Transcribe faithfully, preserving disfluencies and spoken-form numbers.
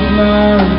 my